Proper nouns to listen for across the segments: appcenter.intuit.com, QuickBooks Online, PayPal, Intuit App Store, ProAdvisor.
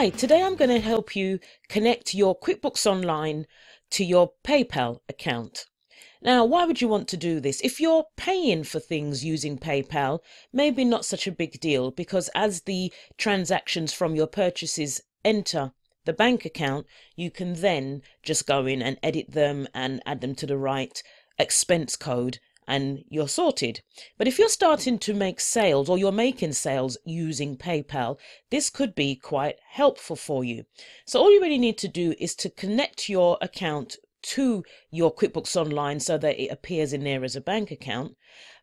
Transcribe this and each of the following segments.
Hi, today I'm going to help you connect your QuickBooks Online to your PayPal account. Now, why would you want to do this? If you're paying for things using PayPal, maybe not such a big deal, because as the transactions from your purchases enter the bank account, you can then just go in and edit them and add them to the right expense code and you're sorted. But if you're starting to make sales, or you're making sales using PayPal, this could be quite helpful for you. So all you really need to do is to connect your account to your QuickBooks Online so that it appears in there as a bank account.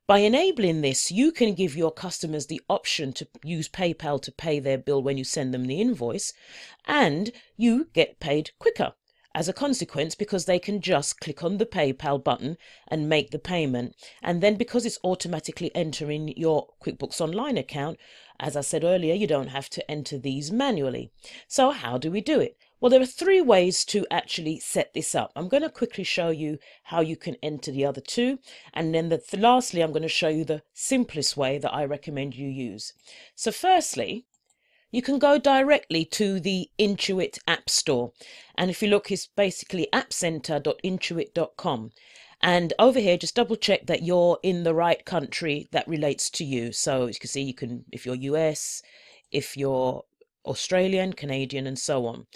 By enabling this, you can give your customers the option to use PayPal to pay their bill when you send them the invoice, and you get paid quicker as a consequence, because they can just click on the PayPal button and make the payment. And then, because it's automatically entering your QuickBooks Online account, as I said earlier, you don't have to enter these manually. So how do we do it? Well, there are three ways to actually set this up. I'm going to quickly show you how you can enter the other two, and then lastly I'm going to show you the simplest way that I recommend you use. So firstly, you can go directly to the Intuit App Store, and if you look, it's basically appcenter.intuit.com, and over here just double check that you're in the right country that relates to you. So as you can see, you can, if you're US, if you're Australian, Canadian and so on.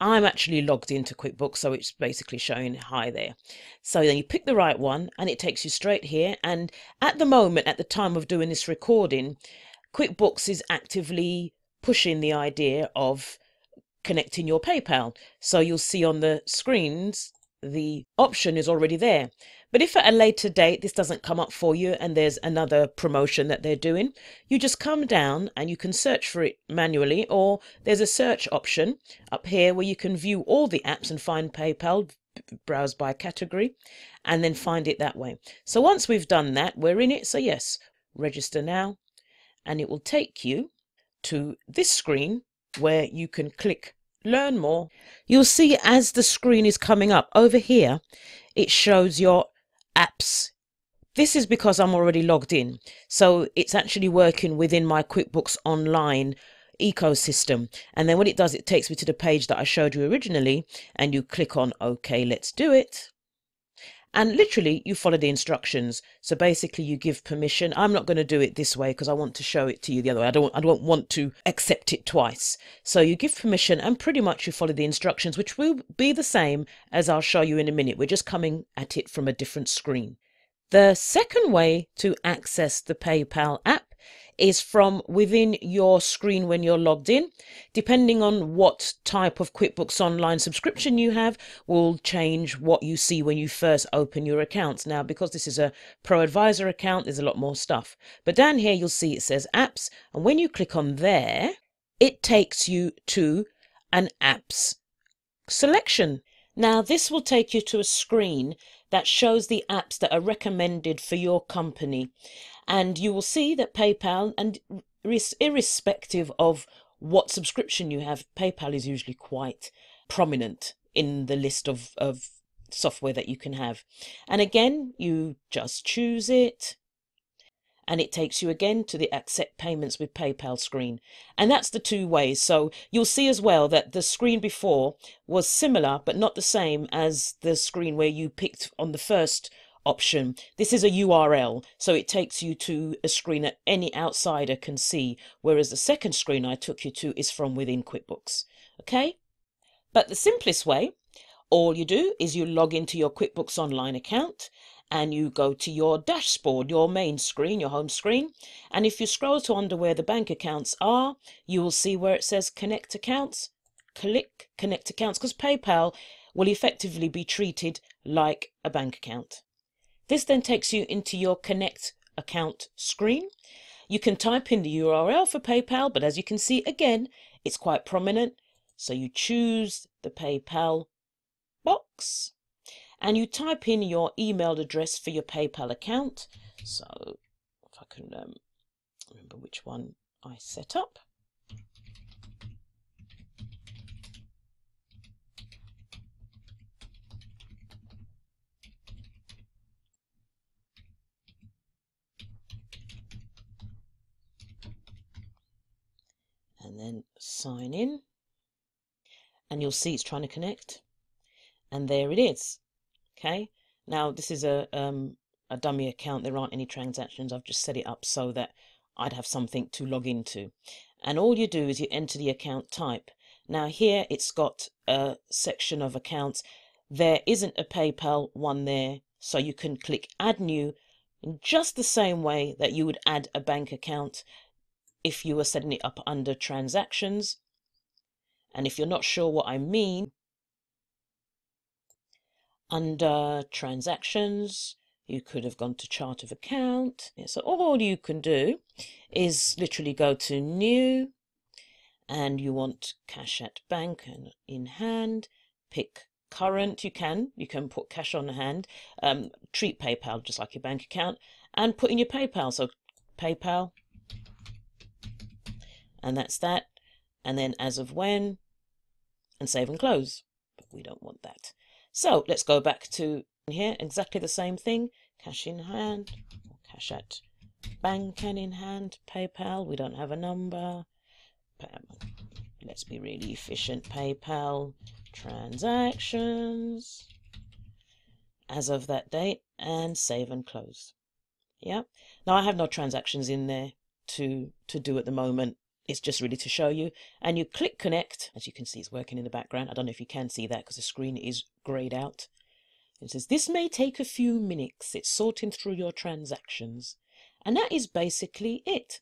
I'm actually logged into QuickBooks, so it's basically showing hi there. So then you pick the right one and it takes you straight here, and at the moment, at the time of doing this recording, QuickBooks is actively pushing the idea of connecting your PayPal. So you'll see on the screens the option is already there. But if at a later date this doesn't come up for you and there's another promotion that they're doing, you just come down and you can search for it manually, or there's a search option up here where you can view all the apps and find PayPal, browse by category, and then find it that way. So once we've done that, we're in it. So yes, register now, and it will take you to this screen where you can click learn more. You'll see as the screen is coming up over here, it shows your apps. This is because I'm already logged in, so it's actually working within my QuickBooks Online ecosystem. And then what it does, it takes me to the page that I showed you originally, and you click on OK, let's do it. And literally you follow the instructions. So basically you give permission. I'm not going to do it this way because I want to show it to you the other way. I don't want to accept it twice. So you give permission and pretty much you follow the instructions, which will be the same as I'll show you in a minute. We're just coming at it from a different screen. The second way to access the PayPal app is from within your screen when you're logged in. Depending on what type of QuickBooks Online subscription you have will change what you see when you first open your accounts. Now, because this is a ProAdvisor account, there's a lot more stuff. But down here you'll see it says apps, and when you click on there, it takes you to an apps selection. Now this will take you to a screen that shows the apps that are recommended for your company, and you will see that PayPal, and irrespective of what subscription you have, PayPal is usually quite prominent in the list of software that you can have. And again, you just choose it, and it takes you again to the accept payments with PayPal screen. And that's the two ways. So you'll see as well that the screen before was similar, but not the same as the screen where you picked on the first option. This is a URL, so it takes you to a screen that any outsider can see, whereas the second screen I took you to is from within QuickBooks. Okay, but the simplest way, all you do is you log into your QuickBooks Online account and you go to your dashboard, your main screen, your home screen, and if you scroll to under where the bank accounts are, you will see where it says connect accounts. Click connect accounts, because PayPal will effectively be treated like a bank account. This then takes you into your connect account screen. You can type in the URL for PayPal, but as you can see again, it's quite prominent, so you choose the PayPal box and you type in your email address for your PayPal account. So if I can remember which one I set up. And then sign in. and you'll see it's trying to connect, and there it is. Okay, now this is a dummy account. There aren't any transactions. I've just set it up so that I'd have something to log into, and all you do is you enter the account type. Now here it's got a section of accounts. There isn't a PayPal one there, so you can click add new in just the same way that you would add a bank account if you were setting it up under transactions. And if you're not sure what I mean, under transactions you could have gone to chart of account. So all you can do is literally go to new, and you want cash at bank and in hand, pick current. You can put cash on hand, treat PayPal just like your bank account, and put in your PayPal. So PayPal, and that's that, and then as of when, and save and close. But we don't want that, so let's go back to here. Exactly the same thing, cash in hand, or cash at bank and in hand, PayPal. We don't have a number. Let's be really efficient. PayPal transactions as of that date, and save and close. Yeah, now I have no transactions in there to do at the moment. It's just really to show you. And you click connect. As you can see, it's working in the background. I don't know if you can see that because the screen is grayed out. It says this may take a few minutes, it's sorting through your transactions. And that is basically it.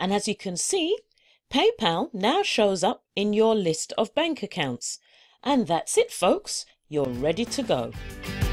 And as you can see, PayPal now shows up in your list of bank accounts. And that's it, folks. You're ready to go.